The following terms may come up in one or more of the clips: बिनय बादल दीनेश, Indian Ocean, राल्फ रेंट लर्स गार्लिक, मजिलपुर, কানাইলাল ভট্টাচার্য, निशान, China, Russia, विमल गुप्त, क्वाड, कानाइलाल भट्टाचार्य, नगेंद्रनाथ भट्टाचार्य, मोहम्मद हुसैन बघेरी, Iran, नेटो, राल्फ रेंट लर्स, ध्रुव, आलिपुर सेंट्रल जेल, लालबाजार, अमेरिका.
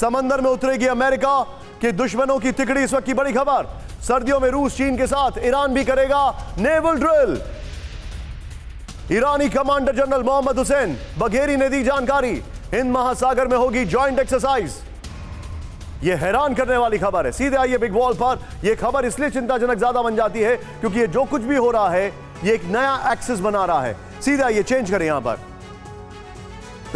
समंदर में उतरेगी अमेरिका की दुश्मनों की तिकड़ी। इस वक्त की बड़ी खबर, सर्दियों में रूस चीन के साथ ईरान भी करेगा नेवल ड्रिल। ईरानी commander general मोहम्मद हुसैन बघेरी ने दी जानकारी, हिंद महासागर में होगी ज्वाइंट एक्सरसाइज। यह हैरान करने वाली खबर है। सीधे आइए बिग वॉल पर। यह खबर इसलिए चिंताजनक ज्यादा बन जाती है क्योंकि यह जो कुछ भी हो रहा है यह एक नया एक्सिस बना रहा है। सीधे आइए, चेंज करें यहां पर।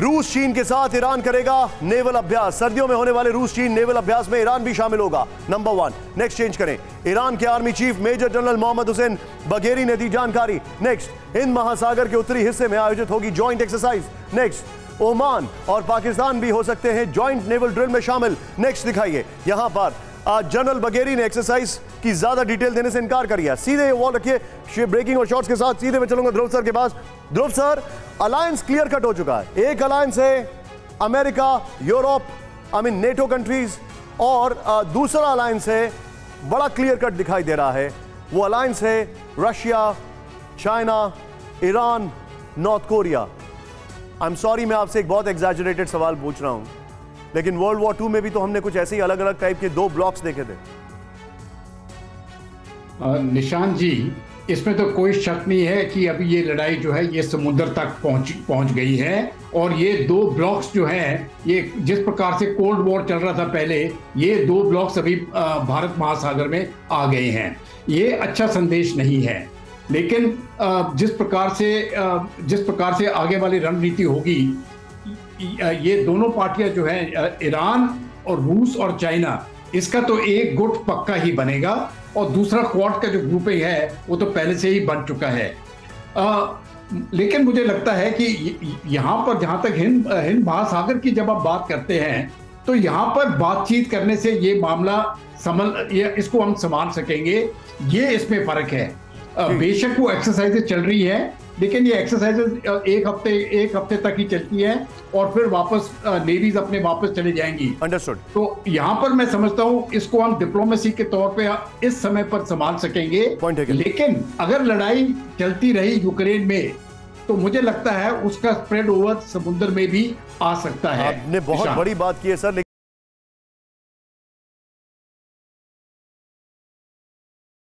रूस चीन के साथ ईरान करेगा नेवल अभ्यास। सर्दियों में होने वाले रूस चीन नेवल अभ्यास में ईरान भी शामिल होगा, नंबर वन। नेक्स्ट चेंज करें। ईरान के army chief major general मोहम्मद हुसैन बघेरी ने दी जानकारी। नेक्स्ट, हिंद महासागर के उत्तरी हिस्से में आयोजित होगी ज्वाइंट एक्सरसाइज। नेक्स्ट, ओमान और पाकिस्तान भी हो सकते हैं ज्वाइंट नेवल ड्रिल में शामिल। नेक्स्ट दिखाइए यहां पर। जनरल बघेरी ने एक्सरसाइज की ज्यादा डिटेल देने से इनकार कर दिया। सीधे वॉल रखिए, ब्रेकिंग और शॉट्स के साथ सीधे मैं चलूंगा ध्रुव सर के पास। ध्रुव sir, alliance clear cut हो चुका है। एक अलायंस है अमेरिका, Europe, I mean नेटो countries, और दूसरा अलायंस है, बड़ा क्लियर कट दिखाई दे रहा है, वो अलायंस है Russia, China, Iran, North Korea. I am sorry, मैं आपसे एक बहुत एग्जैजरेटेड सवाल पूछ रहा हूं, लेकिन वर्ल्ड वॉर 2 में भी तो हमने कुछ ऐसे ही अलग अलग टाइप के दो ब्लॉक्स देखे थे। निशान जी, इसमें तो कोई शक नहीं है कि अभी ये लड़ाई जो है ये समुद्र तक पहुंच गई है, और ये दो ब्लॉक्स जो है, ये जिस प्रकार से कोल्ड वॉर चल रहा था पहले, ये दो ब्लॉक्स अभी भारत महासागर में आ गए हैं। ये अच्छा संदेश नहीं है, लेकिन जिस प्रकार से आगे वाली रणनीति होगी, ये दोनों पार्टियां जो हैं, ईरान और रूस और चाइना, इसका तो एक गुट पक्का ही बनेगा, और दूसरा क्वाड का जो ग्रुप है वो तो पहले से ही बन चुका है। लेकिन मुझे लगता है कि यहाँ पर, जहाँ तक हिंद महासागर की जब आप बात करते हैं, तो यहाँ पर बातचीत करने से ये मामला इसको हम संभाल सकेंगे, ये इसमें फर्क है। बेशक वो एक्सरसाइजेज चल रही है, लेकिन ये एक्सरसाइजेज एक हफ्ते तक ही चलती है और फिर वापस नेवीज अपने वापस चले जाएंगी। अंडरस्टूड। तो यहाँ पर मैं समझता हूँ इसको हम डिप्लोमेसी के तौर पे इस समय पर संभाल सकेंगे। लेकिन अगर लड़ाई चलती रही यूक्रेन में, तो मुझे लगता है उसका स्प्रेड ओवर समुद्र में भी आ सकता है। आपने बहुत बड़ी बात की है सर।